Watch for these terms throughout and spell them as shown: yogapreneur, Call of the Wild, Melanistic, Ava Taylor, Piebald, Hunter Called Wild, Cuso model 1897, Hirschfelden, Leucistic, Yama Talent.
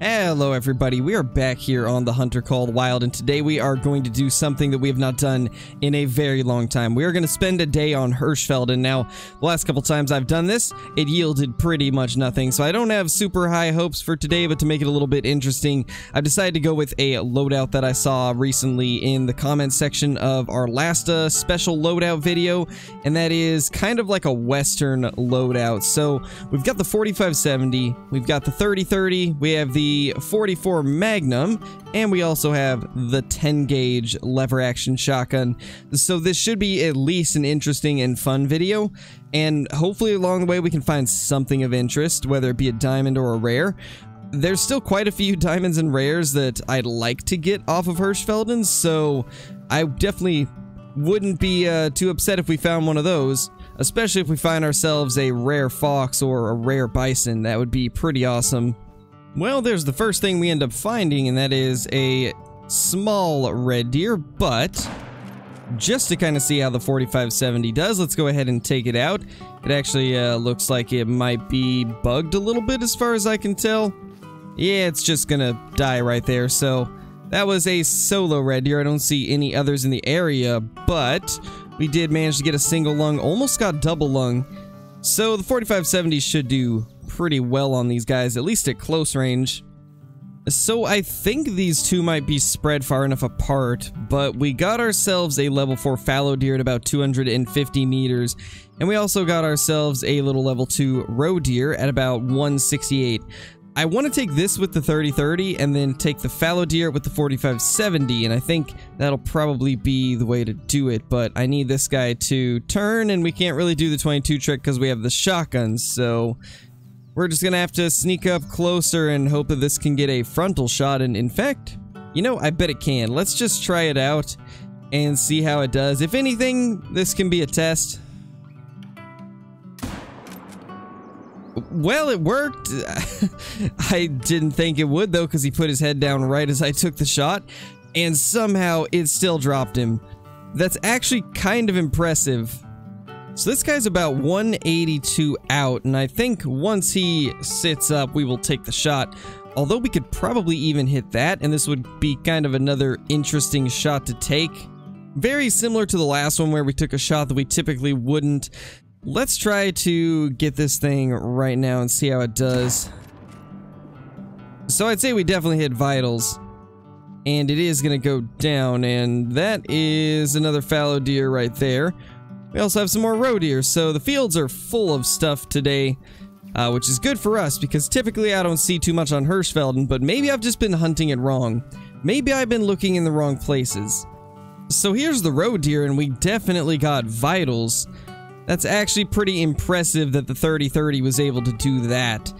Hello everybody, we are back here on the Hunter Called Wild, and today we are going to do something that we have not done in a very long time. We are going to spend a day on Hirschfelden. Now, the last couple times I've done this, it yielded pretty much nothing, so I don't have super high hopes for today, but to make it a little bit interesting, I've decided to go with a loadout that I saw recently in the comments section of our last special loadout video, and that is kind of like a Western loadout. So, we've got the 45-70, we've got the 30-30, we have the 44 Magnum, and we also have the 10 gauge lever action shotgun. So this should be at least an interesting and fun video, and hopefully along the way we can find something of interest, whether it be a diamond or a rare. There's still quite a few diamonds and rares that I'd like to get off of Hirschfelden, so I definitely wouldn't be too upset if we found one of those. Especially if we find ourselves a rare fox or a rare bison, that would be pretty awesome. Well, there's the first thing we end up finding, and that is a small red deer, but just to kind of see how the 45-70 does, let's go ahead and take it out. It actually looks like it might be bugged a little bit as far as I can tell. Yeah, it's just gonna die right there, so that was a solo red deer. I don't see any others in the area, but we did manage to get a single lung, almost got double lung. So the 45-70 should do pretty well on these guys, at least at close range. So I think these two might be spread far enough apart, but we got ourselves a level 4 fallow deer at about 250 meters, and we also got ourselves a little level 2 roe deer at about 168. I want to take this with the 30-30 and then take the fallow deer with the 45-70, and I think that'll probably be the way to do it, but I need this guy to turn, and we can't really do the 22 trick because we have the shotguns, so we're just going to have to sneak up closer and hope that this can get a frontal shot. And in fact, you know, I bet it can. Let's just try it out and see how it does. If anything, this can be a test. Well, it worked. I didn't think it would, though, because he put his head down right as I took the shot, and somehow it still dropped him. That's actually kind of impressive. So this guy's about 182 out, and I think once he sits up, we will take the shot. Although we could probably even hit that, and this would be kind of another interesting shot to take. Very similar to the last one where we took a shot that we typically wouldn't. Let's try to get this thing right now and see how it does. So I'd say we definitely hit vitals. And it is going to go down, and that is another fallow deer right there. We also have some more roe deer, so the fields are full of stuff today, which is good for us because typically I don't see too much on Hirschfelden, but maybe I've just been hunting it wrong. Maybe I've been looking in the wrong places. So here's the roe deer, and we definitely got vitals. That's actually pretty impressive that the 30-30 was able to do that.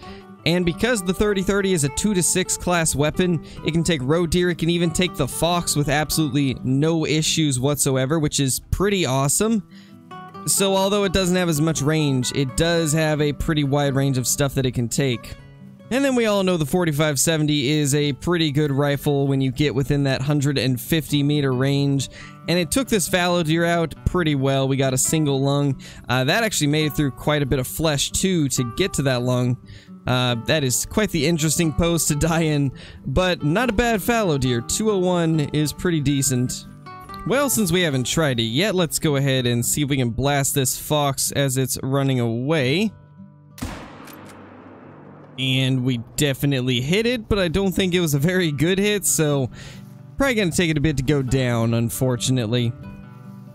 And because the 30-30 is a 2-to-6 class weapon, it can take roe deer, it can even take the fox with absolutely no issues whatsoever, which is pretty awesome. So although it doesn't have as much range, it does have a pretty wide range of stuff that it can take. And then we all know the 45-70 is a pretty good rifle when you get within that 150 meter range. And it took this fallow deer out pretty well. We got a single lung. That actually made it through quite a bit of flesh too to get to that lung. That is quite the interesting pose to die in, but not a bad fallow deer. 201 is pretty decent. Well, since we haven't tried it yet, let's go ahead and see if we can blast this fox as it's running away. And we definitely hit it, but I don't think it was a very good hit, so probably going to take it a bit to go down, unfortunately.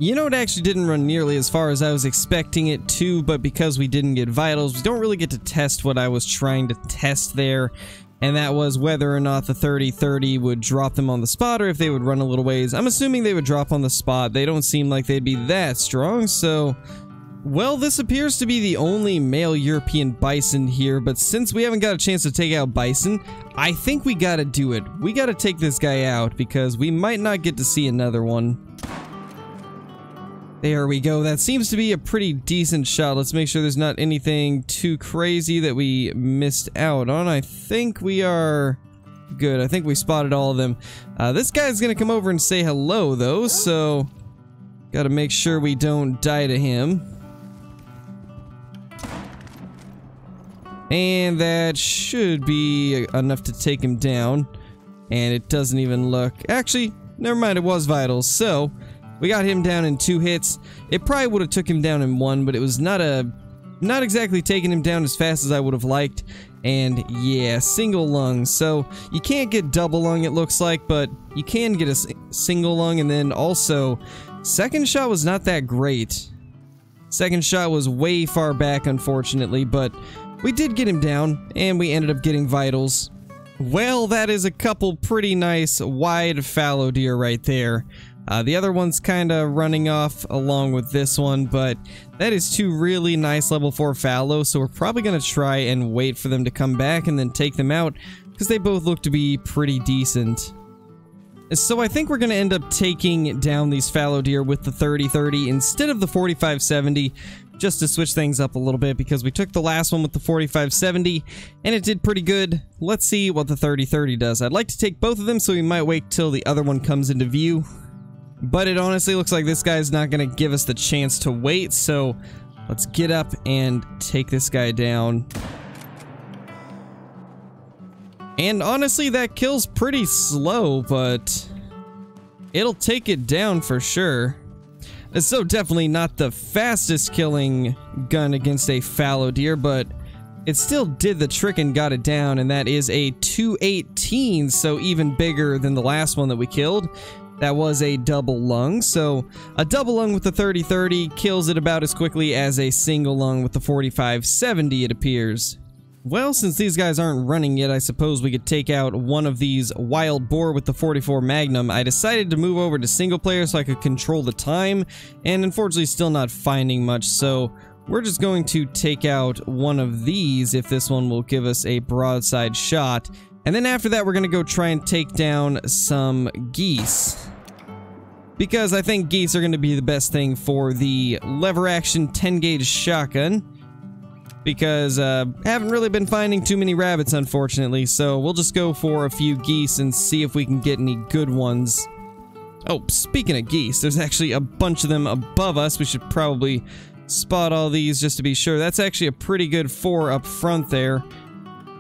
You know, it actually didn't run nearly as far as I was expecting it to, but because we didn't get vitals, we don't really get to test what I was trying to test there. And that was whether or not the 30-30 would drop them on the spot or if they would run a little ways. I'm assuming they would drop on the spot. They don't seem like they'd be that strong, so well, this appears to be the only male European bison here, but since we haven't got a chance to take out bison, I think we gotta do it. We gotta take this guy out because we might not get to see another one. There we go. That seems to be a pretty decent shot. Let's make sure there's not anything too crazy that we missed out on. I think we are good. I think we spotted all of them. This guy's going to come over and say hello, though, so got to make sure we don't die to him. And that should be enough to take him down. And it doesn't even look... Actually, never mind, it was vital. So, we got him down in 2 hits. It probably would have took him down in 1, but it was not exactly taking him down as fast as I would have liked. And yeah, single lung. So you can't get double lung, it looks like, but you can get a single lung. And then also, second shot was not that great. Second shot was way far back, unfortunately, but we did get him down, and we ended up getting vitals. Well, that is a couple pretty nice wide fallow deer right there. The other one's kind of running off along with this one, but that is 2 really nice level 4 fallow, so we're probably going to try and wait for them to come back and then take them out, because they both look to be pretty decent. So I think we're going to end up taking down these fallow deer with the 30-30 instead of the 45-70, just to switch things up a little bit, because we took the last one with the 45-70 and it did pretty good. Let's see what the 30-30 does. I'd like to take both of them, so we might wait till the other one comes into view. But it honestly looks like this guy's not going to give us the chance to wait, so let's get up and take this guy down. And honestly, that kill's pretty slow, but it'll take it down for sure. So definitely not the fastest killing gun against a fallow deer, but it still did the trick and got it down, and that is a 218, so even bigger than the last one that we killed. That was a double lung, so a double lung with the 30-30 kills it about as quickly as a single lung with the 45-70, it appears. Well, since these guys aren't running yet, I suppose we could take out one of these wild boar with the 44 Magnum. I decided to move over to single player so I could control the time, and unfortunately still not finding much, so we're just going to take out one of these if this one will give us a broadside shot. And then after that, we're going to go try and take down some geese, because I think geese are going to be the best thing for the lever action 10-gauge shotgun, because haven't really been finding too many rabbits, unfortunately. So we'll just go for a few geese and see if we can get any good ones. Oh, speaking of geese, there's actually a bunch of them above us. We should probably spot all these just to be sure. That's actually a pretty good 4 up front there.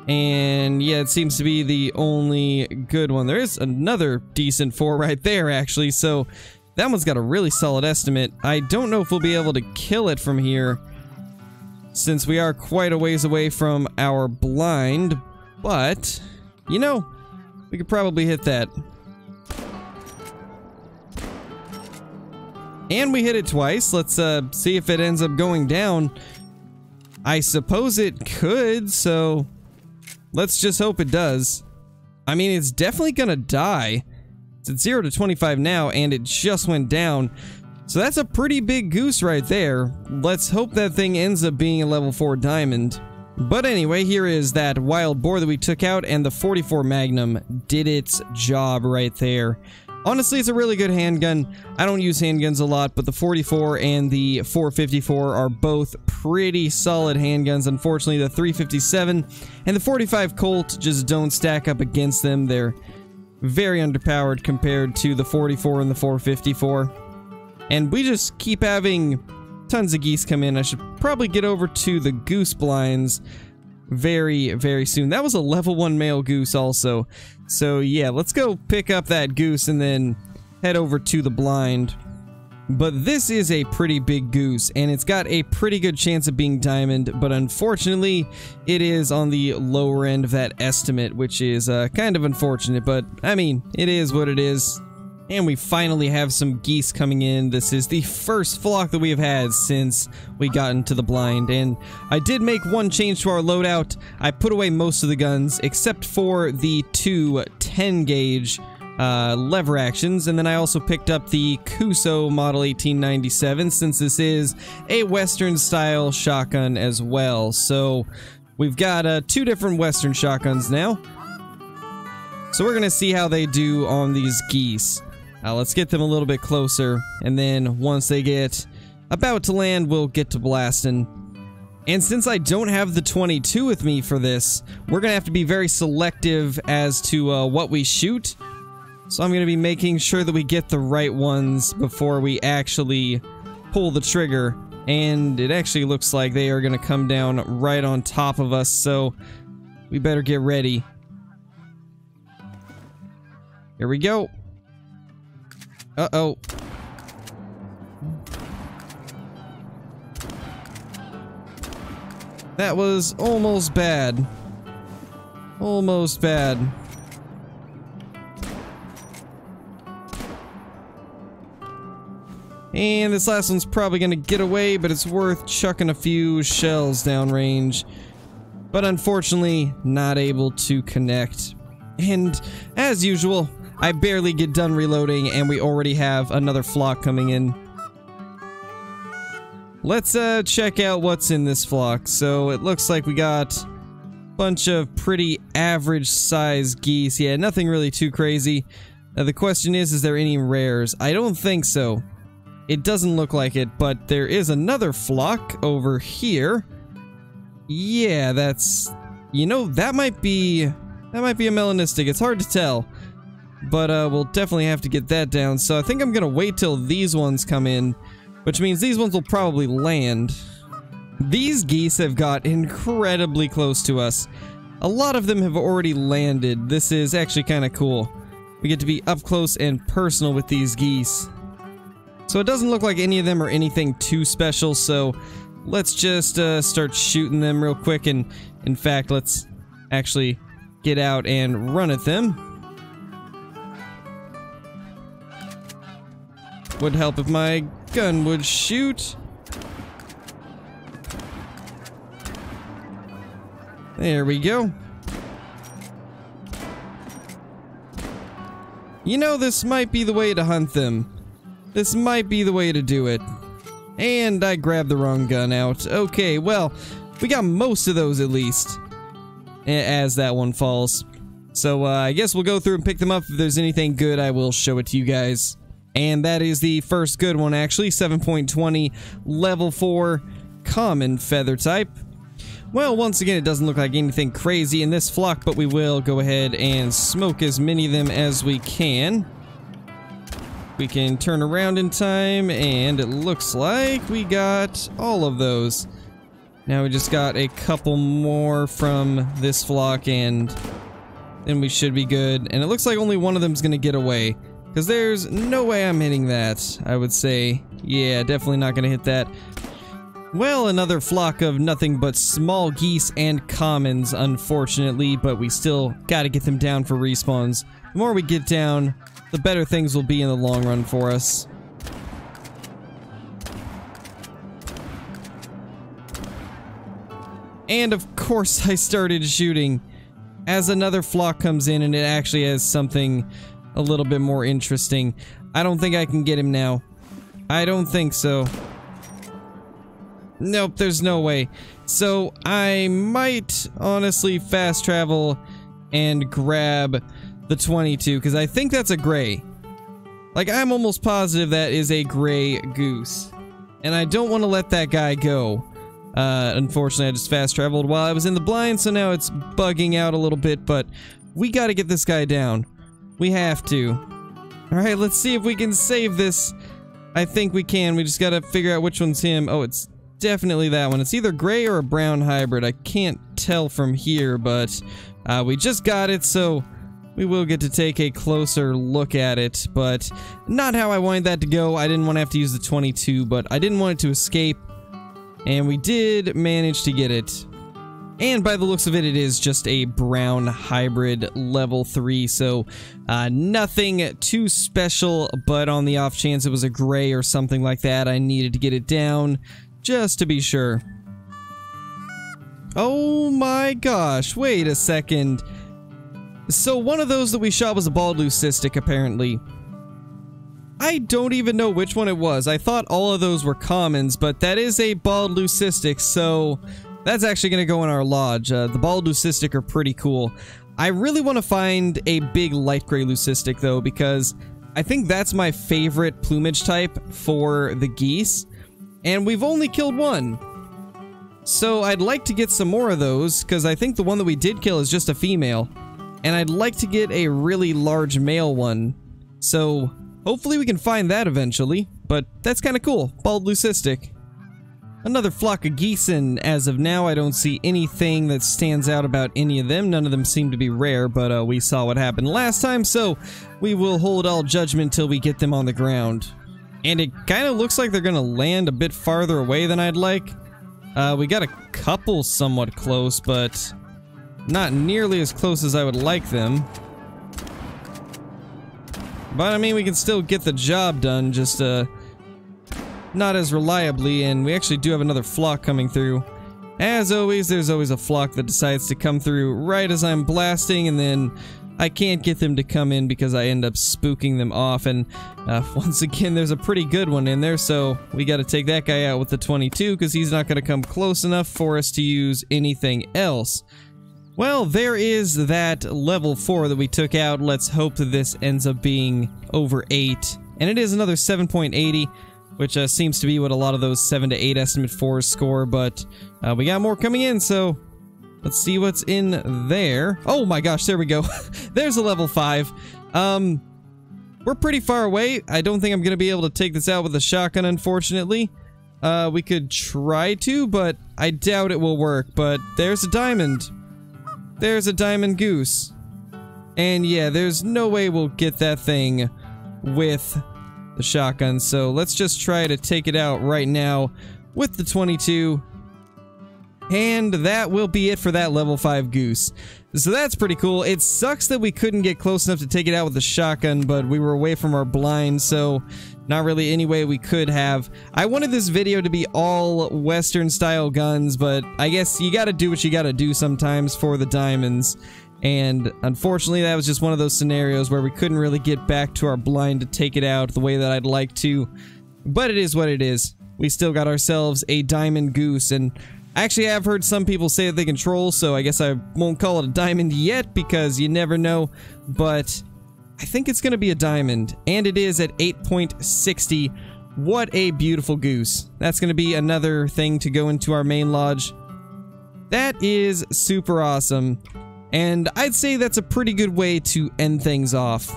And yeah, it seems to be the only good one. There is another decent 4 right there, actually. So that one's got a really solid estimate. I don't know if we'll be able to kill it from here, since we are quite a ways away from our blind. But, you know, we could probably hit that. And we hit it twice. Let's see if it ends up going down. I suppose it could, so... let's just hope it does. I mean, it's definitely gonna die. It's at 0 to 25 now, and it just went down. So that's a pretty big goose right there. Let's hope that thing ends up being a level 4 diamond. But anyway, here is that wild boar that we took out, and the 44 Magnum did its job right there. Honestly, it's a really good handgun. I don't use handguns a lot, but the 44 and the 454 are both pretty solid handguns. Unfortunately, the 357 and the 45 Colt just don't stack up against them. They're very underpowered compared to the 44 and the 454. And we just keep having tons of geese come in. I should probably get over to the goose blinds very, very soon. That was a level 1 male goose also. So yeah, let's go pick up that goose and then head over to the blind. But this is a pretty big goose, and it's got a pretty good chance of being diamond, but unfortunately it is on the lower end of that estimate, which is kind of unfortunate, but I mean, it is what it is. And we finally have some geese coming in. This is the first flock that we have had since we got into the blind. And I did make one change to our loadout. I put away most of the guns except for the 2 10-gauge lever actions. And then I also picked up the Cuso model 1897, since this is a Western-style shotgun as well. So we've got 2 different Western shotguns now. So we're going to see how they do on these geese. Let's get them a little bit closer, and then once they get about to land, we'll get to blasting. And since I don't have the 22 with me for this, we're going to have to be very selective as to what we shoot. So I'm going to be making sure that we get the right ones before we actually pull the trigger. And it actually looks like they are going to come down right on top of us, so we better get ready. Here we go. Uh-oh. That was almost bad. Almost bad. And this last one's probably going to get away, but it's worth chucking a few shells downrange. But unfortunately, not able to connect. And as usual, I barely get done reloading, and we already have another flock coming in. Let's check out what's in this flock. So it looks like we got a bunch of pretty average size geese. Yeah, nothing really too crazy. The question is there any rares? I don't think so. It doesn't look like it, but there is another flock over here. Yeah, that's... You know, that might be a Melanistic. It's hard to tell. But we'll definitely have to get that down. So I think I'm going to wait till these ones come in, which means these ones will probably land. These geese have got incredibly close to us. A lot of them have already landed. This is actually kind of cool. We get to be up close and personal with these geese. So it doesn't look like any of them are anything too special, so let's just start shooting them real quick, and in fact, let's actually get out and run at them. Would help if my gun would shoot. There we go. You know, this might be the way to hunt them. This might be the way to do it. And I grabbed the wrong gun out. Okay, well, we got most of those at least. As that one falls. So I guess we'll go through and pick them up. If there's anything good, I will show it to you guys. And that is the first good one, actually. 7.20, level 4, common feather type. Well, once again, it doesn't look like anything crazy in this flock, but we will go ahead and smoke as many of them as we can. We can turn around in time, and it looks like we got all of those. Now we just got a couple more from this flock, and then we should be good. And it looks like only one of them's going to get away, because there's no way I'm hitting that, I would say. Yeah, definitely not going to hit that. Well, another flock of nothing but small geese and commons, unfortunately, but we still got to get them down for respawns. The more we get down, the better things will be in the long run for us. And of course I started shooting as another flock comes in, and it actually has something a little bit more interesting. I don't think I can get him now. I don't think so. Nope, there's no way. So I might honestly fast travel and grab the 22, because I think that's a gray. Like, I'm almost positive that is a gray goose. And I don't want to let that guy go. Unfortunately, I just fast traveled while I was in the blind, so now it's bugging out a little bit, but we got to get this guy down. We have to. Alright, let's see if we can save this. I think we can. We just got to figure out which one's him. Oh, it's definitely that one. It's either gray or a brown hybrid. I can't tell from here, but we just got it, so we will get to take a closer look at it, but not how I wanted that to go. I didn't want to have to use the 22, but I didn't want it to escape, and we did manage to get it. And by the looks of it, it is just a brown hybrid, level 3, so nothing too special, but on the off chance it was a gray or something like that, I needed to get it down just to be sure. Oh my gosh, wait a second. So one of those that we shot was a bald leucistic, apparently. I don't even know which one it was. I thought all of those were commons, but that is a bald leucistic, so that's actually going to go in our lodge. The bald leucistic are pretty cool. I really want to find a big light gray leucistic, though, because I think that's my favorite plumage type for the geese, and we've only killed one. So I'd like to get some more of those, because I think the one that we did kill is just a female. And I'd like to get a really large male one. So hopefully we can find that eventually. But that's kind of cool. Bald leucistic. Another flock of geese, and as of now, I don't see anything that stands out about any of them. None of them seem to be rare, but we saw what happened last time, so we will hold all judgment till we get them on the ground. And it kind of looks like they're going to land a bit farther away than I'd like. We got a couple somewhat close, but not nearly as close as I would like them. But, I mean, we can still get the job done, just, not as reliably, and we actually do have another flock coming through. As always, there's always a flock that decides to come through right as I'm blasting, and then I can't get them to come in because I end up spooking them off, and once again, there's a pretty good one in there, so we gotta take that guy out with the 22, because he's not gonna come close enough for us to use anything else. Well, there is that level 4 that we took out. Let's hope that this ends up being over 8, and it is another 7.80. which seems to be what a lot of those 7 to 8 estimate 4s score, but we got more coming in, so let's see what's in there. Oh my gosh, there we go. There's a level 5. We're pretty far away. I don't think I'm going to be able to take this out with a shotgun, unfortunately. We could try to, but I doubt it will work. But there's a diamond. There's a diamond goose. And yeah, there's no way we'll get that thing with the shotgun, so let's just try to take it out right now with the 22, and that will be it for that level 5 goose. So that's pretty cool. It sucks that we couldn't get close enough to take it out with the shotgun, but we were away from our blind, so not really any way we could have. I wanted this video to be all Western style guns, but I guess you gotta do what you gotta do sometimes for the diamonds. And unfortunately, that was just one of those scenarios where we couldn't really get back to our blind to take it out the way that I'd like to. But it is what it is. We still got ourselves a diamond goose. And actually, I've heard some people say that they can troll, so I guess I won't call it a diamond yet because you never know. But I think it's going to be a diamond. And it is at 8.60. What a beautiful goose. That's going to be another thing to go into our main lodge. That is super awesome. And I'd say that's a pretty good way to end things off.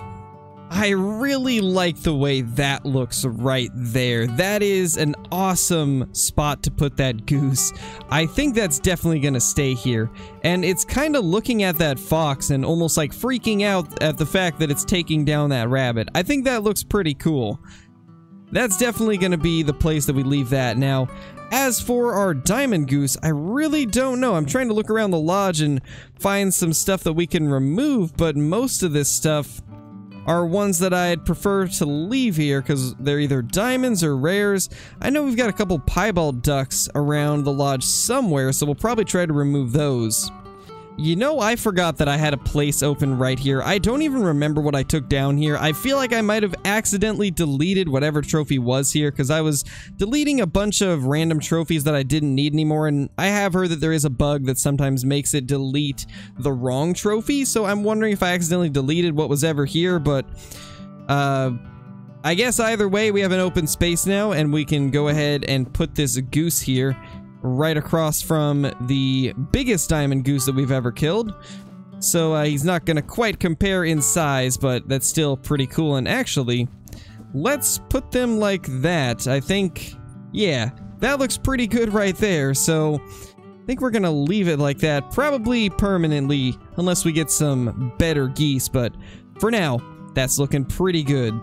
I really like the way that looks right there. That is an awesome spot to put that goose. I think that's definitely going to stay here. And it's kind of looking at that fox and almost like freaking out at the fact that it's taking down that rabbit. I think that looks pretty cool. That's definitely going to be the place that we leave that. Now, as for our diamond goose, I really don't know. I'm trying to look around the lodge and find some stuff that we can remove, but most of this stuff are ones that I'd prefer to leave here because they're either diamonds or rares. I know we've got a couple piebald ducks around the lodge somewhere, so we'll probably try to remove those. You know, I forgot that I had a place open right here. I don't even remember what I took down here. I feel like I might have accidentally deleted whatever trophy was here because I was deleting a bunch of random trophies that I didn't need anymore, and I have heard that there is a bug that sometimes makes it delete the wrong trophy, so I'm wondering if I accidentally deleted what was ever here, but I guess either way, we have an open space now, and we can go ahead and put this goose here, right across from the biggest diamond goose that we've ever killed. So he's not going to quite compare in size, but that's still pretty cool. And actually, let's put them like that. I think, yeah, that looks pretty good right there. So I think we're going to leave it like that, probably permanently, unless we get some better geese. But for now, that's looking pretty good.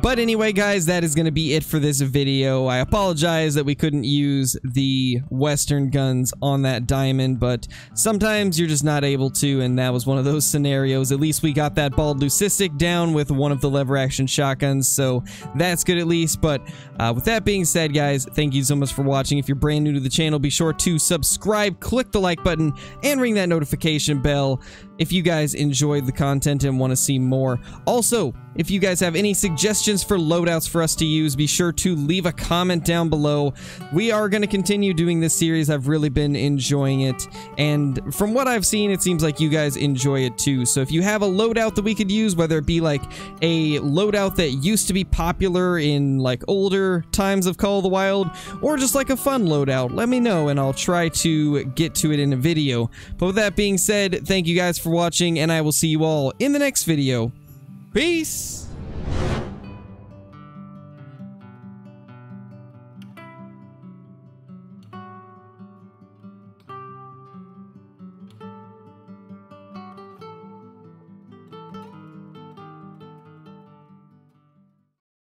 But anyway, guys, that is going to be it for this video. I apologize that we couldn't use the Western guns on that diamond, but sometimes you're just not able to, and that was one of those scenarios. At least we got that bald leucistic down with one of the lever-action shotguns, so that's good at least. But with that being said, guys, thank you so much for watching. If you're brand new to the channel, be sure to subscribe, click the like button, and ring that notification bell if you guys enjoyed the content and want to see more. Also, if you guys have any suggestions for loadouts for us to use, be sure to leave a comment down below. We are going to continue doing this series. I've really been enjoying it. And from what I've seen, it seems like you guys enjoy it too. So if you have a loadout that we could use, whether it be like a loadout that used to be popular in like older times of Call of the Wild, or just like a fun loadout, let me know and I'll try to get to it in a video. But with that being said, thank you guys for watching, and I will see you all in the next video. Peace!